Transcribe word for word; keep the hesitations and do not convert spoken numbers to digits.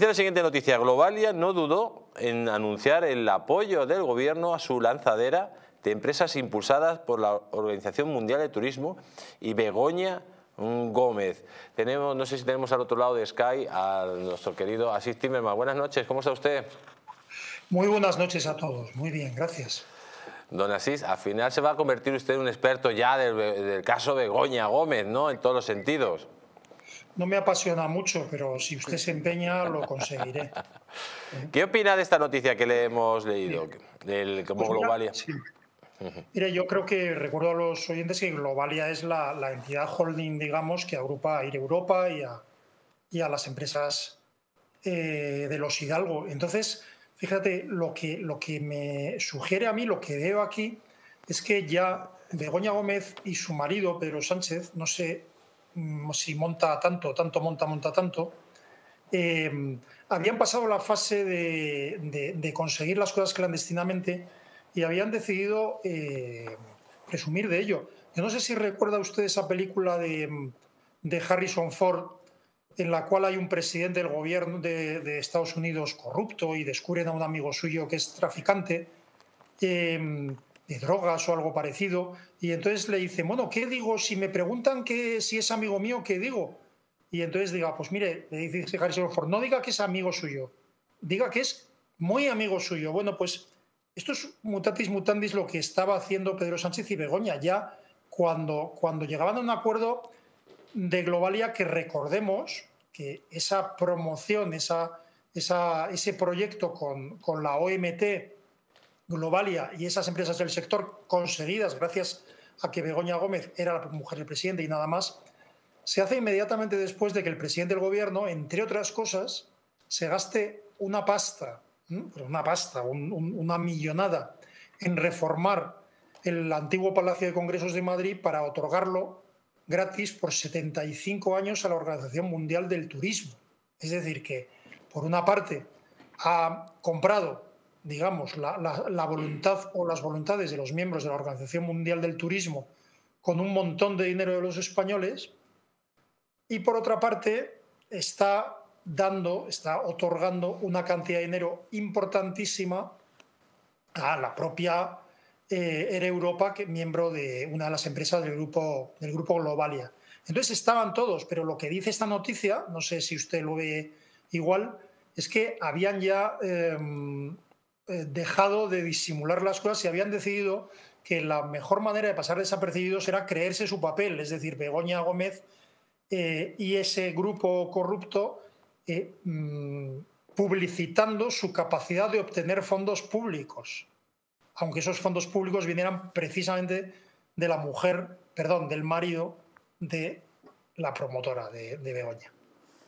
La siguiente noticia, Globalia no dudó en anunciar el apoyo del gobierno a su lanzadera de empresas impulsadas por la Organización Mundial de Turismo y Begoña Gómez. Tenemos, no sé si tenemos al otro lado de Sky a nuestro querido Asís Timerman. Buenas noches, ¿cómo está usted? Muy buenas noches a todos, muy bien, gracias. Don Asís, al final se va a convertir usted en un experto ya del, del caso Begoña Gómez, ¿no? En todos los sentidos. No me apasiona mucho, pero si usted se empeña, lo conseguiré. ¿Qué opina de esta noticia que le hemos leído? Del, como pues mira, Globalia. Sí. Uh-huh. Mire, yo creo que, recuerdo a los oyentes que Globalia es la, la entidad holding, digamos, que agrupa a Air Europa y a, y a las empresas eh, de los Hidalgo. Entonces, fíjate, lo que, lo que me sugiere a mí, lo que veo aquí, es que ya Begoña Gómez y su marido, Pedro Sánchez, no sé si monta tanto, tanto monta, monta tanto, eh, habían pasado la fase de, de, de conseguir las cosas clandestinamente y habían decidido eh, presumir de ello. Yo no sé si recuerda usted esa película de, de Harrison Ford, en la cual hay un presidente del gobierno de, de Estados Unidos corrupto y descubren a un amigo suyo que es traficante eh, de drogas o algo parecido, y entonces le dice, bueno, ¿qué digo? Si me preguntan que si es amigo mío, ¿qué digo? Y entonces diga, pues mire, le dice Harrison Ford, no diga que es amigo suyo, diga que es muy amigo suyo. Bueno, pues esto es mutatis mutandis lo que estaba haciendo Pedro Sánchez y Begoña ya cuando, cuando llegaban a un acuerdo de Globalia, que recordemos que esa promoción, esa, esa, ese proyecto con, con la O M T, Globalia y esas empresas del sector conseguidas gracias a que Begoña Gómez era la mujer del presidente y nada más, se hace inmediatamente después de que el presidente del gobierno, entre otras cosas, se gaste una pasta, ¿eh? una pasta, un, un, una millonada en reformar el antiguo Palacio de Congresos de Madrid para otorgarlo gratis por setenta y cinco años a la Organización Mundial del Turismo. Es decir, que por una parte ha comprado, digamos, la, la, la voluntad o las voluntades de los miembros de la Organización Mundial del Turismo con un montón de dinero de los españoles, y por otra parte está dando, está otorgando una cantidad de dinero importantísima a la propia eh, Air Europa, que es miembro de una de las empresas del grupo, del grupo Globalia. Entonces estaban todos, pero lo que dice esta noticia, no sé si usted lo ve igual, es que habían ya eh, dejado de disimular las cosas y habían decidido que la mejor manera de pasar desapercibidos era creerse su papel, es decir, Begoña Gómez eh, y ese grupo corrupto eh, mmm, publicitando su capacidad de obtener fondos públicos, aunque esos fondos públicos vinieran precisamente de la mujer, perdón, del marido de la promotora de, de Begoña.